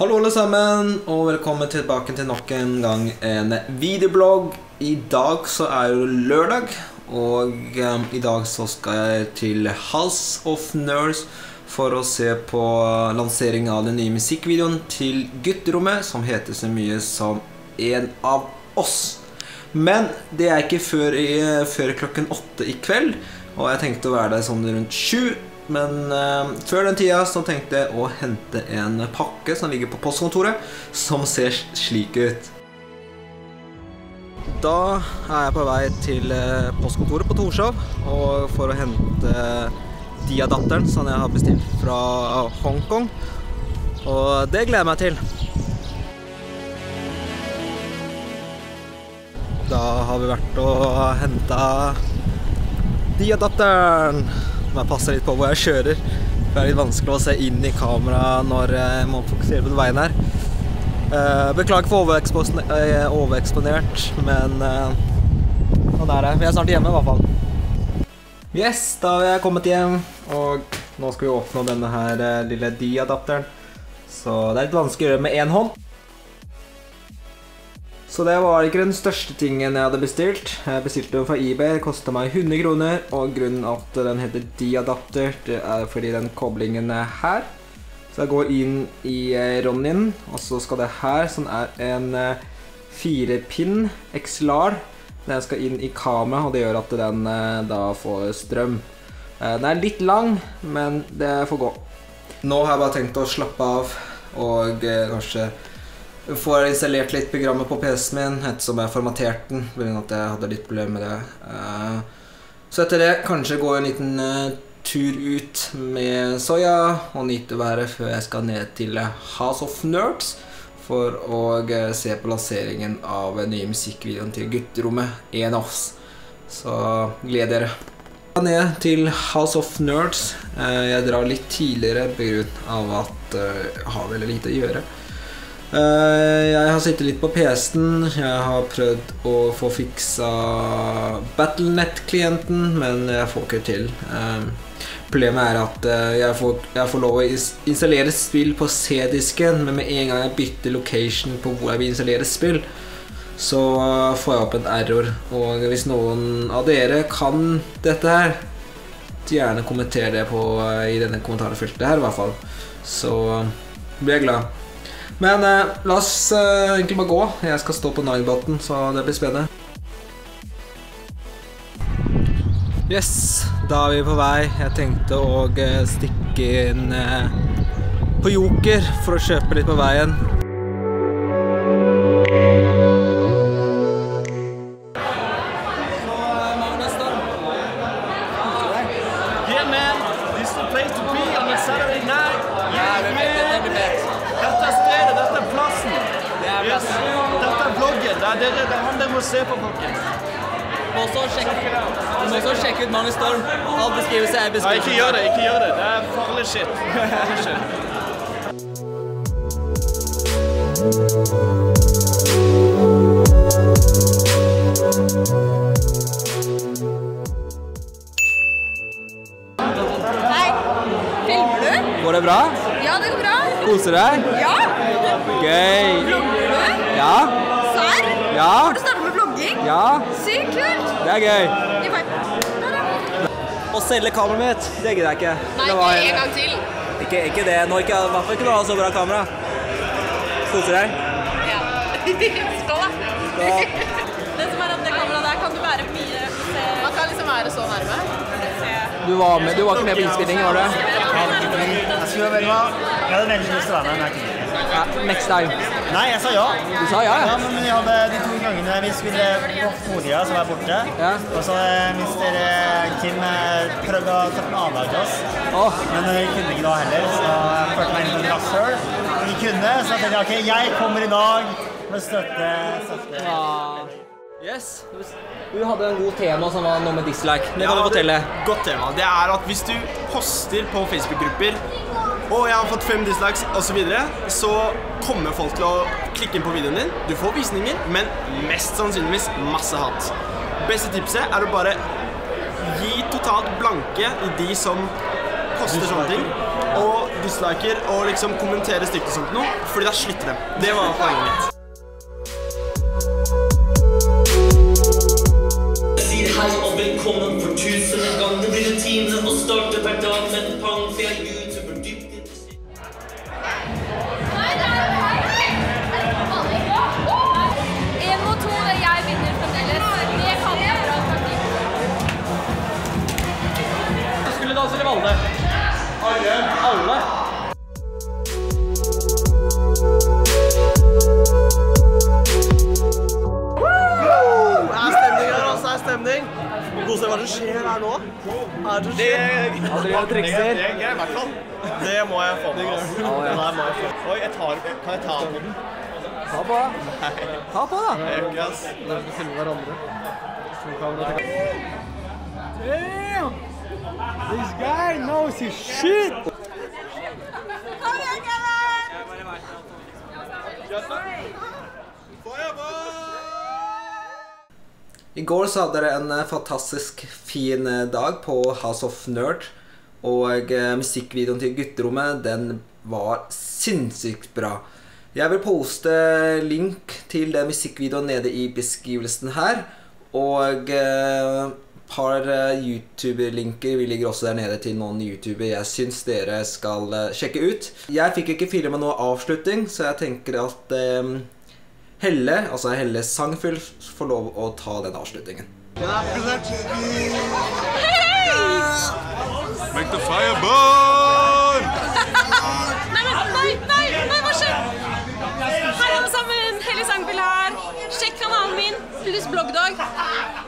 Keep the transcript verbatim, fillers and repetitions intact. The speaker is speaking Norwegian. Hallo alle sammen, og velkommen tilbake til nok en gang en videoblogg. I dag så er det lørdag, og um, i dag så skal jeg til House of Nerds for å se på lanseringen av den nye musikkvideoen til Gutterommet, som heter så mye som En av Oss. Men det er ikke før, i, før klokken åtte i kveld, og jeg tenkte å være der sånn rundt sju. Men øh, før den tida så tenkte jeg å hente en pakke som ligger på postkontoret, som ser slik ut. Da er jeg på vei til postkontoret på Torshov og for å hente D-adapteren som jeg har bestilt fra Hongkong. Og det gleder jeg meg til. Da har vi vært og hentet D-adapteren. Jeg passer litt på hvor jeg kjører. Det er litt vanskelig å se inn i kamera når jeg må fokusere på den veien her. Beklager for overeksponert, men sånn er det. Vi er snart hjemme i hvert fall. Yes, da har jeg kommet hjem, og nå skal vi åpne denne her lille D-adapteren. Så det er litt vanskelig å gjøre med en hånd. Så det var ikke den største tingen jeg hadde bestilt. Jeg bestilte den fra eBay, det kostet meg hundre kroner, og grunnen at den heter D-adapter, det er fordi den koblingen er her. Så jeg går inn i Ronin, og så skal det her, som er en fire pin X L R, den skal inn i kamera, og det gjør at den da får strøm. Den er litt lang, men det får gå. Nå har jeg bare tenkt å slappe av, og kanskje får installert litt programmet på P C-en min, ettersom jeg formaterte den, fordi at jeg hadde litt problemer med det. Så etter det, kanskje gå en liten tur ut med soya og nyte været før jeg skal ned til House of Nerds for å se på lanseringen av nye musikkvideoen til Gutterommet En av Oss. Så gled dere. Jeg drar ned til House of Nerds. Jeg drar litt tidligere på grunn av at jeg har veldig lite å gjøre. Uh, jeg har sittet litt på P C-en, jeg har prøvd å få fiksa Battle punktum net-klienten, men jeg får ikke til. Uh, problemet er at uh, jeg, får, jeg får lov å installere spill på C-disken, men med en gang jeg bytter location på hvor jeg vil installere spill, så uh, får jeg opp en error. Og hvis noen av dere kan dette her, gjerne kommenter det på, uh, i denne kommentarfeltet her i hvert fall. Så uh, blir jeg glad. Men eh, la oss eh, egentlig bare gå. Jeg skal stå på Nagbaten, så det blir spennende. Yes, da er vi på vei. Jeg tenkte å eh, stikke inn eh, på Joker for å kjøpe litt på veien. Så eh, MagnusStorm. Yeah man, this is the place to be on a Saturday night. Yeah man. Dette er stedet, dette er plassen. Yes. Dette er vloggen, det er, det, det er han dere må se på, folkens. Du må også sjekke ut MagnusStorm. All beskrivelse er beskrivet. Nei, ikke gjør det, ikke gjør det. Det er farlig shit. Farlig shit. Hei, filmer du? Går det bra? Ja, det går bra. Koser deg? Ja! Gøy! Blogger du? Ja! Sær? Ja! Har du startet med blogging? Ja! Sykt kult! Det er gøy! I vei! Å selge kameraet mitt, det gidder jeg ikke. Nei, ikke en gang til. Ikke, ikke det. Nå ikke, i hvert fall ikke noe av så bra kamera. Koser deg? Ja. Skål da! Skål! Det som er at det kameraet der kan du være mye... Man kan liksom være så nærme. Du var, med, du var ikke med på innspillingen, var du? Jeg skulle være med. Jeg hadde veldig lyst til å være med, men jeg kunne ikke. Next time. Nei, jeg sa ja. Du sa ja, ja? Ja, men vi hadde de to gangene vi skulle på Fodia, som var borte. Ja. Og så mister Kim prøvde å ta en annen til oss. Åh. Men vi kunne ikke da heller, så jeg følte meg inn på drass selv. Vi kunne, så jeg tenkte, ok, jeg kommer i dag med støtte, støtte. Ja. Yes, du hadde en god tema som var noe med dislike. Det kan du fortelle. Godt tema. Det er at hvis du poster på Facebook-grupper, og jeg har fått fem dislikes og så videre, så kommer folk til å klikke inn på videoen din. Du får visninger, men mest sannsynligvis masse hat. Beste tipset er å bare gi totalt blanke i de som poster sånne ting, og disliker og liksom kommentere stygt og sånt noe, fordi da slutter dem. Det var poenget mitt. Hei og velkommen for tusen en gang. Det blir rutine å starte hver dag med en pang, for jeg er YouTuber dypt interessert. Nei, det er jo hei! Er det vanlig nå? En og to, jeg vinner fremdeles. Det kan jeg gjøre av taktikk. Du skulle danse til alle. Alle? Alle? Hva er det som skjer her nå? Hva er det som skjer? Adrian trikser. Det er gøy, i hvert fall. Det må jeg få med, altså. Det der må jeg få. Oi, jeg tar den. Kan jeg ta på den? Ta på den. Nei. Ta på den, da. Det er jo ikke, ass. Det er ikke selve hverandre. Damn! This guy knows his shit! Kom igjen, Kjellen! Får jeg på! I går så hadde dere en fantastisk fin dag på House of Nerds, og musikkvideoen til Gutterommet, den var sinnssykt bra. Jeg vil poste link til den musikkvideoen nede i beskrivelsen her, og et par YouTuber-linker ligger også der nede til noen YouTuber jeg synes dere skal sjekke ut. Jeg fikk ikke filme noe avslutning, så jeg tenker at Helle, altså Helle sangfugl, får lov å ta den avslutningen. Hei! Make the fire burn! Nei, nei, nei, nei, hva skjer? Hei alle sammen, Helle sangfugl her. Sjekk kanalen min, pluss bloggdag.